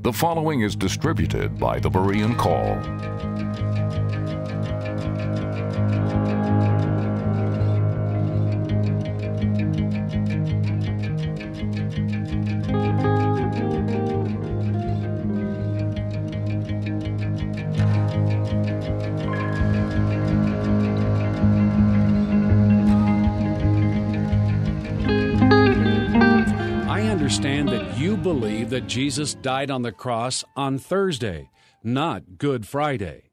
The following is distributed by The Berean Call. Believe that Jesus died on the cross on Thursday, not Good Friday.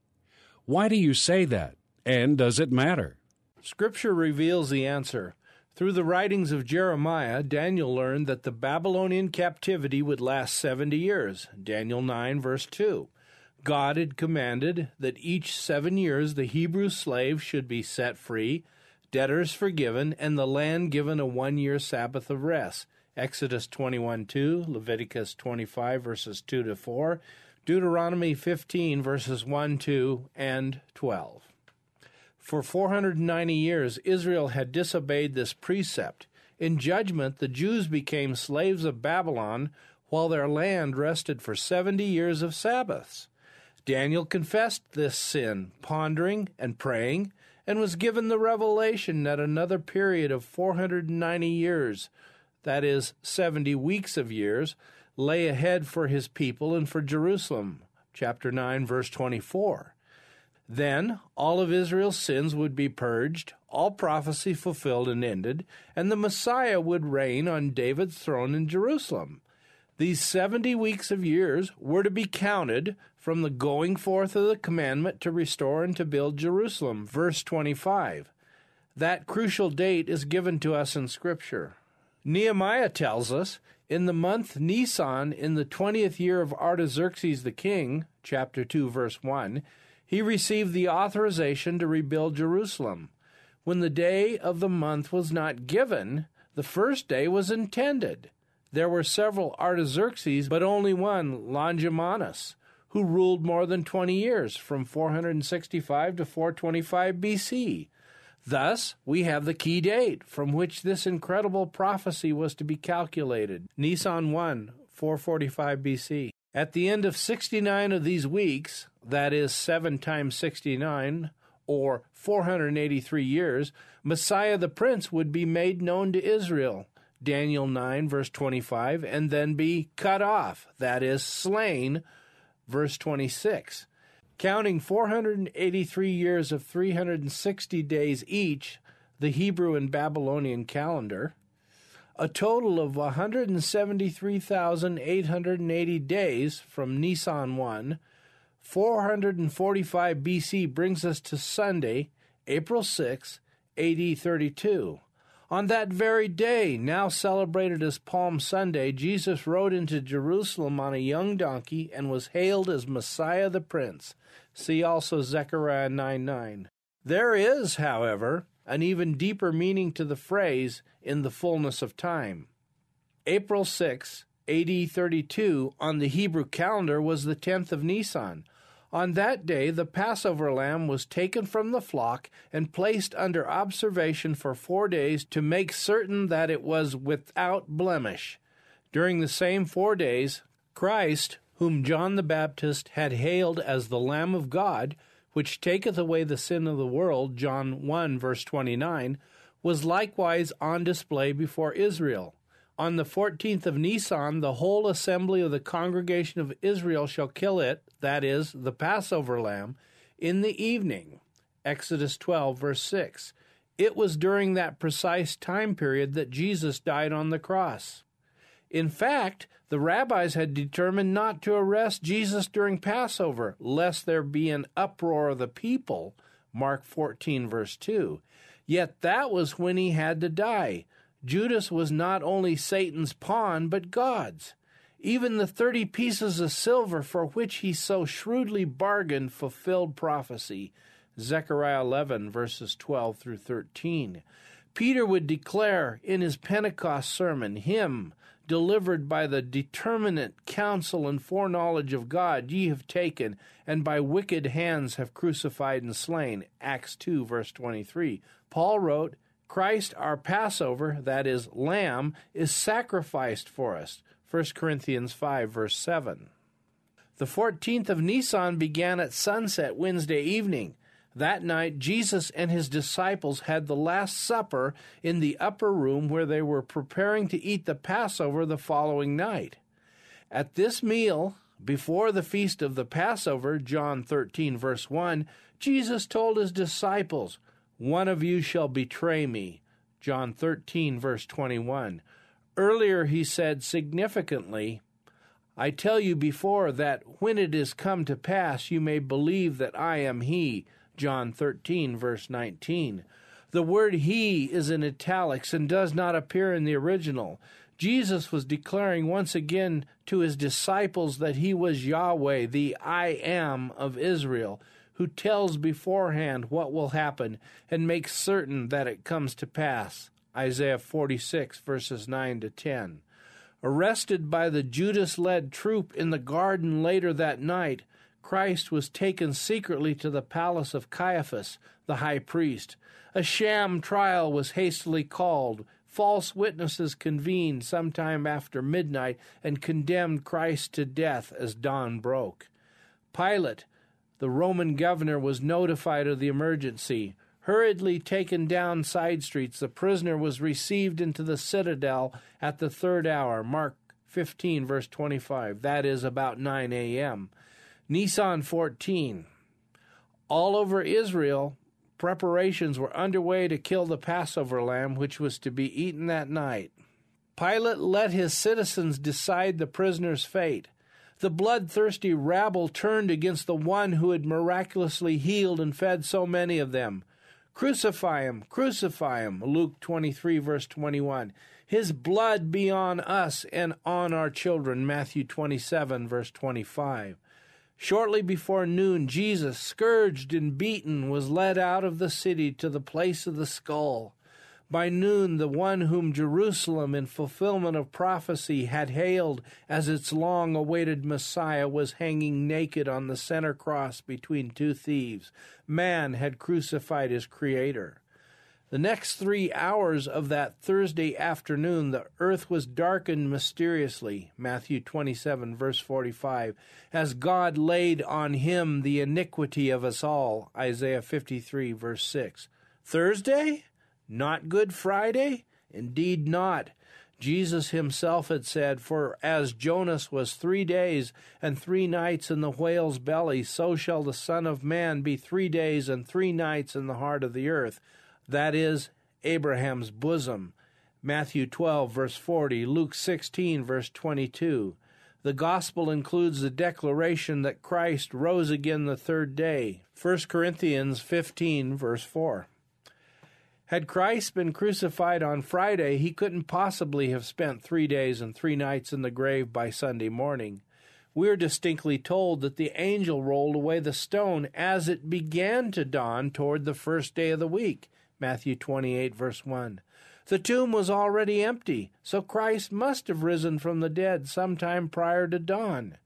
Why do you say that, and does it matter? Scripture reveals the answer. Through the writings of Jeremiah, Daniel learned that the Babylonian captivity would last 70 years, Daniel 9, verse 2. God had commanded that each 7 years the Hebrew slave should be set free, debtors forgiven, and the land given a 1-year Sabbath of rest. Exodus 21:2, Leviticus 25, verses 2-4, Deuteronomy 15, verses 1, 2, and 12. For 490 years, Israel had disobeyed this precept. In judgment, the Jews became slaves of Babylon, while their land rested for 70 years of Sabbaths. Daniel confessed this sin, pondering and praying, and was given the revelation that another period of 490 years, that is, 70 weeks of years, lay ahead for his people and for Jerusalem, chapter 9, verse 24. Then all of Israel's sins would be purged, all prophecy fulfilled and ended, and the Messiah would reign on David's throne in Jerusalem. These 70 weeks of years were to be counted from the going forth of the commandment to restore and to build Jerusalem, verse 25. That crucial date is given to us in Scripture. Nehemiah tells us, in the month Nisan, in the 20th year of Artaxerxes the king, chapter 2, verse 1, he received the authorization to rebuild Jerusalem. When the day of the month was not given, the first day was intended. There were several Artaxerxes, but only one, Longimanus, who ruled more than 20 years, from 465 to 425 B.C., Thus, we have the key date from which this incredible prophecy was to be calculated, Nisan 1, 445 B.C. At the end of 69 of these weeks, that is 7 times 69, or 483 years, Messiah the Prince would be made known to Israel, Daniel 9, verse 25, and then be cut off, that is slain, verse 26. Counting 483 years of 360 days each, the Hebrew and Babylonian calendar, a total of 173,880 days from Nisan 1, 445 B.C. brings us to Sunday, April 6, A.D. 32. On that very day, now celebrated as Palm Sunday, Jesus rode into Jerusalem on a young donkey and was hailed as Messiah the Prince. See also Zechariah 9:9. There is, however, an even deeper meaning to the phrase, in the fullness of time. April 6, AD 32, on the Hebrew calendar was the 10th of Nisan. On that day, the Passover lamb was taken from the flock and placed under observation for 4 days to make certain that it was without blemish. During the same 4 days, Christ, whom John the Baptist had hailed as the Lamb of God, which taketh away the sin of the world, John 1, verse 29, was likewise on display before Israel. On the 14th of Nisan, the whole assembly of the congregation of Israel shall kill it, that is, the Passover lamb, in the evening. Exodus 12, verse 6. It was during that precise time period that Jesus died on the cross. In fact, the rabbis had determined not to arrest Jesus during Passover, lest there be an uproar of the people. Mark 14, verse 2. Yet that was when he had to die. Judas was not only Satan's pawn, but God's. Even the 30 pieces of silver for which he so shrewdly bargained fulfilled prophecy. Zechariah 11, verses 12-13. Peter would declare in his Pentecost sermon, him, delivered by the determinate counsel and foreknowledge of God, ye have taken, and by wicked hands have crucified and slain. Acts 2, verse 23. Paul wrote, Christ, our Passover, that is, Lamb, is sacrificed for us. 1 Corinthians 5, verse 7. The 14th of Nisan began at sunset Wednesday evening. That night, Jesus and his disciples had the Last Supper in the upper room where they were preparing to eat the Passover the following night. At this meal, before the feast of the Passover, John 13, verse 1, Jesus told his disciples, "One of you shall betray me," John 13, verse 21. Earlier he said significantly, "I tell you before that when it is come to pass, you may believe that I am he," John 13, verse 19. The word "he" is in italics and does not appear in the original. Jesus was declaring once again to his disciples that he was Yahweh, the I Am of Israel, who tells beforehand what will happen and makes certain that it comes to pass. Isaiah 46, verses 9 to 10. Arrested by the Judas-led troop in the garden later that night, Christ was taken secretly to the palace of Caiaphas, the high priest. A sham trial was hastily called. False witnesses convened sometime after midnight and condemned Christ to death as dawn broke. Pilate, the Roman governor, was notified of the emergency. Hurriedly taken down side streets, the prisoner was received into the citadel at the third hour, Mark 15, verse 25, that is about 9 a.m. Nisan 14. All over Israel, preparations were underway to kill the Passover lamb, which was to be eaten that night. Pilate let his citizens decide the prisoner's fate. The bloodthirsty rabble turned against the one who had miraculously healed and fed so many of them. "Crucify him! Crucify him!" Luke 23, verse 21. "His blood be on us and on our children." Matthew 27, verse 25. Shortly before noon, Jesus, scourged and beaten, was led out of the city to the place of the skull. By noon, the one whom Jerusalem, in fulfillment of prophecy, had hailed as its long-awaited Messiah was hanging naked on the center cross between two thieves. Man had crucified his Creator. The next 3 hours of that Thursday afternoon, the earth was darkened mysteriously, Matthew 27, verse 45, as God laid on him the iniquity of us all, Isaiah 53, verse 6. Thursday? Not Good Friday? Indeed not. Jesus himself had said, "For as Jonas was 3 days and 3 nights in the whale's belly, so shall the Son of Man be 3 days and 3 nights in the heart of the earth." That is, Abraham's bosom. Matthew 12, verse 40, Luke 16, verse 22. The gospel includes the declaration that Christ rose again the third day, 1 Corinthians 15, verse 4. Had Christ been crucified on Friday, he couldn't possibly have spent 3 days and 3 nights in the grave by Sunday morning. We're distinctly told that the angel rolled away the stone as it began to dawn toward the first day of the week. Matthew 28, verse 1. The tomb was already empty, so Christ must have risen from the dead sometime prior to dawn.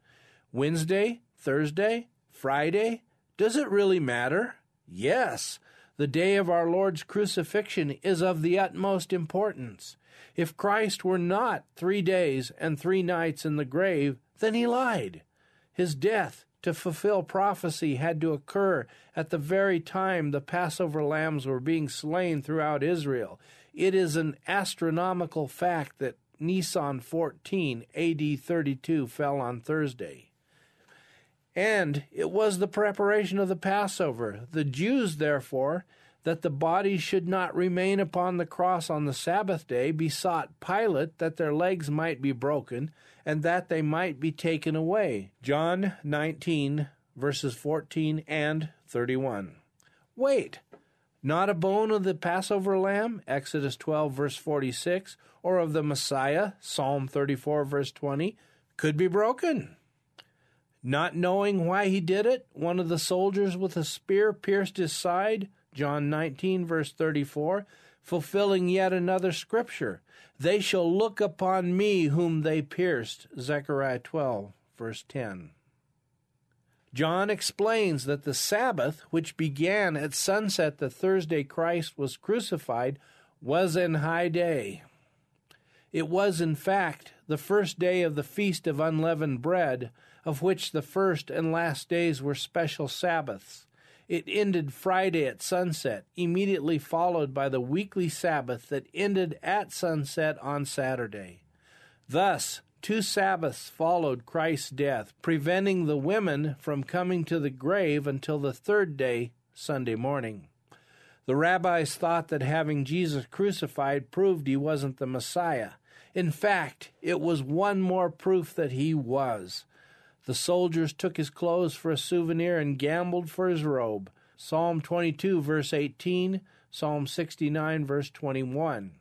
Wednesday, Thursday, Friday, does it really matter? Yes, the day of our Lord's crucifixion is of the utmost importance. If Christ were not 3 days and 3 nights in the grave, then he lied. His death, to fulfill prophecy, had to occur at the very time the Passover lambs were being slain throughout Israel. It is an astronomical fact that Nisan 14, A.D. 32, fell on Thursday. And it was the preparation of the Passover. The Jews, therefore, that the bodies should not remain upon the cross on the Sabbath day, besought Pilate that their legs might be broken and that they might be taken away. John 19, verses 14 and 31. Wait, not a bone of the Passover lamb, Exodus 12, verse 46, or of the Messiah, Psalm 34, verse 20, could be broken. Not knowing why he did it, one of the soldiers with a spear pierced his side, John 19, verse 34, fulfilling yet another scripture. "They shall look upon me whom they pierced," Zechariah 12, verse 10. John explains that the Sabbath, which began at sunset the Thursday Christ was crucified, was an high day. It was, in fact, the first day of the Feast of Unleavened Bread, of which the first and last days were special Sabbaths. It ended Friday at sunset, immediately followed by the weekly Sabbath that ended at sunset on Saturday. Thus, two Sabbaths followed Christ's death, preventing the women from coming to the grave until the third day, Sunday morning. The rabbis thought that having Jesus crucified proved he wasn't the Messiah. In fact, it was one more proof that he was. The soldiers took his clothes for a souvenir and gambled for his robe. Psalm 22, verse 18, Psalm 69, verse 21.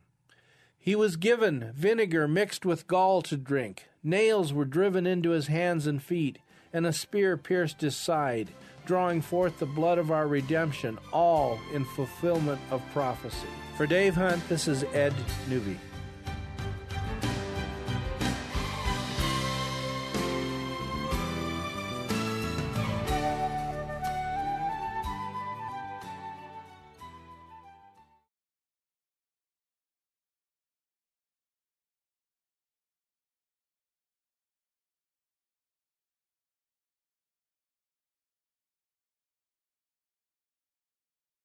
He was given vinegar mixed with gall to drink. Nails were driven into his hands and feet, and a spear pierced his side, drawing forth the blood of our redemption, all in fulfillment of prophecy. For Dave Hunt, this is Ed Newby.